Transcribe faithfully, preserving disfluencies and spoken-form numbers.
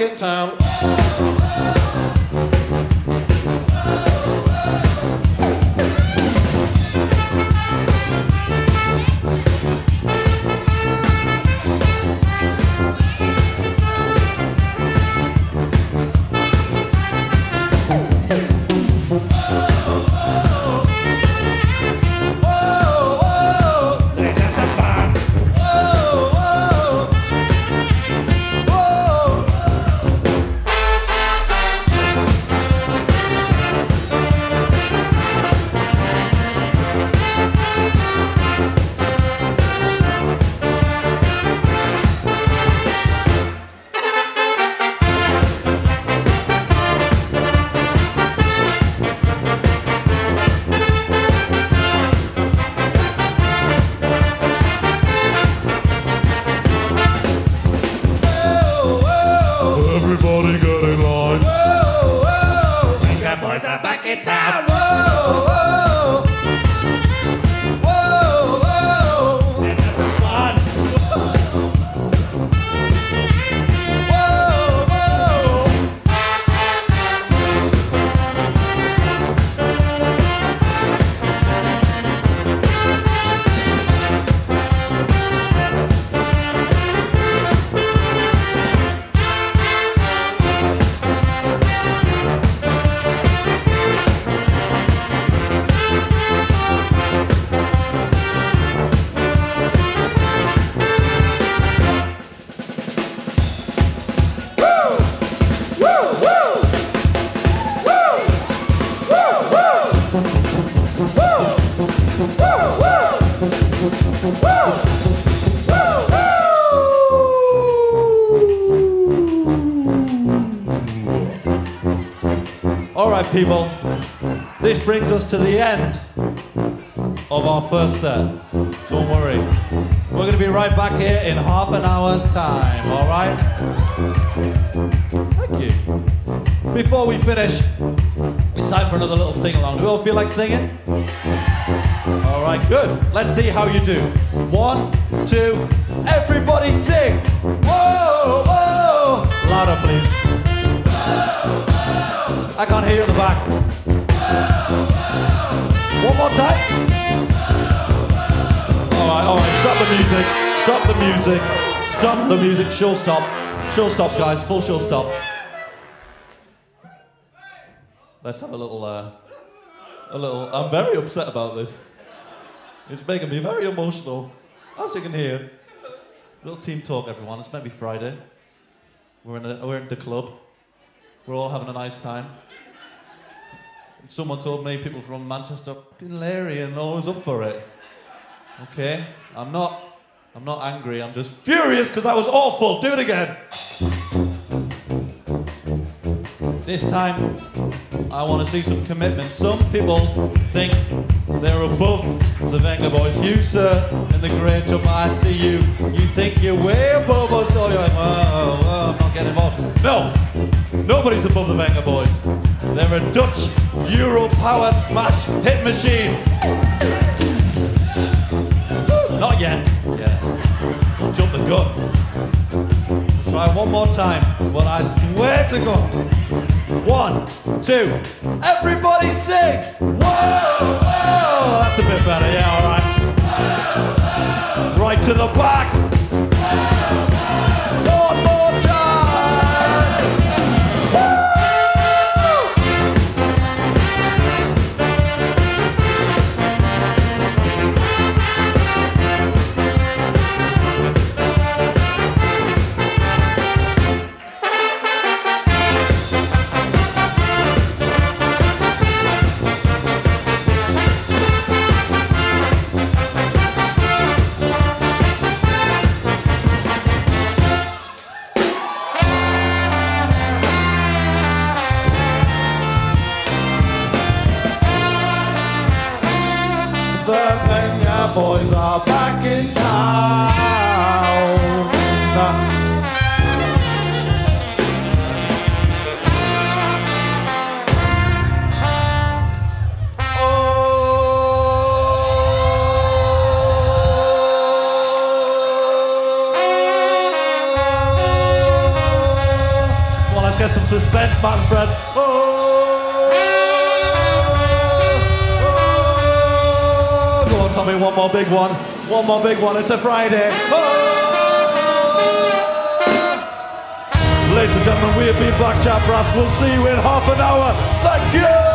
back in town. People, this brings us to the end of our first set. Don't worry, we're going to be right back here in half an hour's time, all right? Thank you. Before we finish, it's time for another little sing-along. Do we all feel like singing? All right, good. Let's see how you do. One, two, everybody sing. Whoa, whoa. Louder, please. I can't hear you in the back. One more time. Alright, alright, stop the music. Stop the music. Stop the music. She'll stop. She'll stop, guys. Full she'll stop. Let's have a little, uh, a little... I'm very upset about this. It's making me very emotional. As you can hear. Little team talk, everyone. It's maybe Friday. We're in, a, we're in the club. We're all having a nice time. Someone told me people from Manchester, fucking Larry and always up for it. Okay, I'm not, I'm not angry. I'm just furious because that was awful. Do it again. This time, I want to see some commitment. Some people think they're above the Vengaboys. You, sir, in the grey jumper, I see you. You think you're way above us all. You're like, oh, oh, I'm not getting involved. No, nobody's above the Vengaboys. They're a Dutch Euro-powered smash hit machine. Not yet. Yeah. Jump the gun. Try one more time. But I swear to God. One, two, everybody sing! Whoa, whoa! That's a bit better, yeah, all right. Right to the back. One more time! Boys are back in town. Oh, suspense, my friends. Oh, oh, go on, Tommy, one more big one. One more big one, it's a Friday. Oh. Ladies and gentlemen, we'll be Back Chat Brass. We'll see you in half an hour. Thank you.